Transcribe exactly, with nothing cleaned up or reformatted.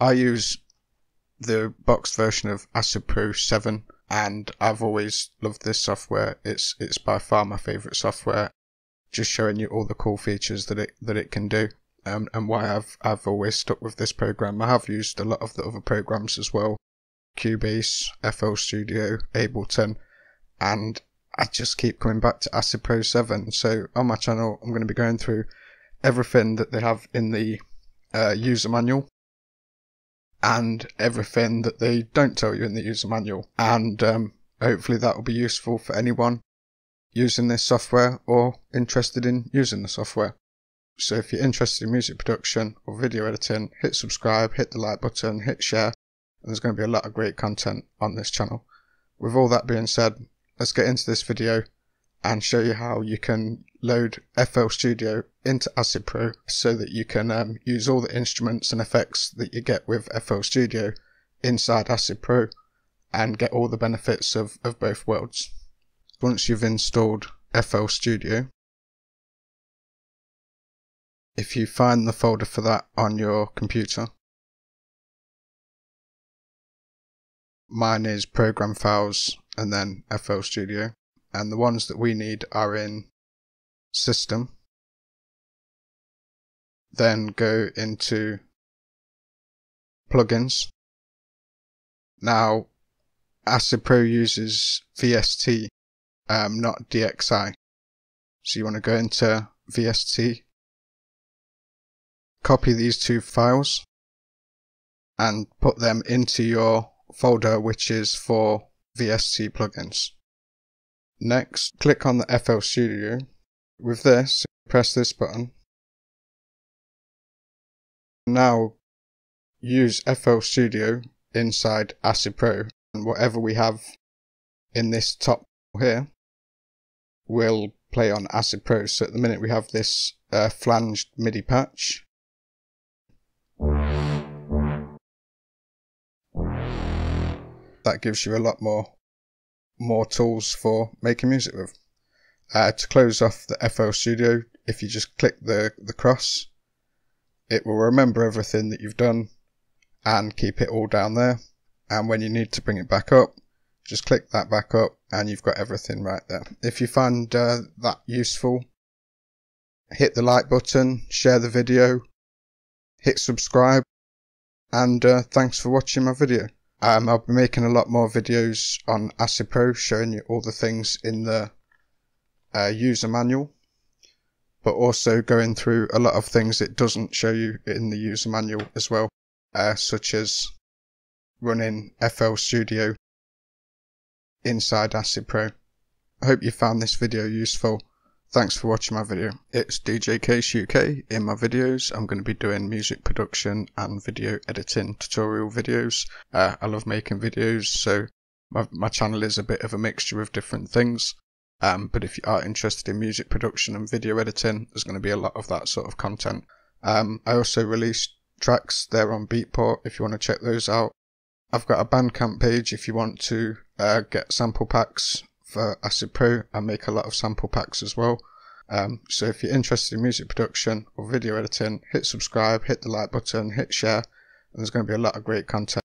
I use the boxed version of Acid Pro seven, and I've always loved this software. It's it's by far my favourite software. Just showing you all the cool features that it that it can do, um, and why I've I've always stuck with this program. I have used a lot of the other programs as well, Cubase, F L Studio, Ableton, and I just keep coming back to Acid Pro seven. So on my channel, I'm going to be going through everything that they have in the uh, user manual, and everything that they don't tell you in the user manual, and um, hopefully that will be useful for anyone using this software or interested in using the software. So if you're interested in music production or video editing, hit subscribe, hit the like button, hit share, and there's going to be a lot of great content on this channel. With all that being said, let's get into this video and show you how you can load F L Studio into Acid Pro so that you can um, use all the instruments and effects that you get with F L Studio inside Acid Pro and get all the benefits of, of both worlds. Once you've installed F L Studio, if you find the folder for that on your computer, mine is Program Files and then F L Studio, and the ones that we need are in System, then go into Plugins. Now Acid Pro uses V S T, um, not D X I, so you want to go into V S T, copy these two files and put them into your folder which is for V S T plugins. Next, click on the F L Studio. With this, press this button. Now use F L Studio inside Acid Pro, and whatever we have in this top here will play on Acid Pro. So at the minute we have this uh, flanged MIDI patch. That gives you a lot more more tools for making music with. Uh, to close off the F L Studio, if you just click the, the cross, it will remember everything that you've done and keep it all down there. And when you need to bring it back up, just click that back up and you've got everything right there. If you find uh, that useful, hit the like button, share the video, hit subscribe, and uh, thanks for watching my video. Um, I'll be making a lot more videos on Acid Pro, showing you all the things in the Uh, user manual, but also going through a lot of things it doesn't show you in the user manual as well, uh, such as running F L Studio inside Acid Pro. I hope you found this video useful. Thanks for watching my video. It's D J Case U K. In my videos I'm going to be doing music production and video editing tutorial videos. Uh, I love making videos, so my, my channel is a bit of a mixture of different things. Um, but if you are interested in music production and video editing, there's going to be a lot of that sort of content. Um, I also release tracks there on Beatport if you want to check those out. I've got a Bandcamp page if you want to uh, get sample packs for Acid Pro. I make a lot of sample packs as well. Um, so if you're interested in music production or video editing, hit subscribe, hit the like button, hit share, and there's going to be a lot of great content.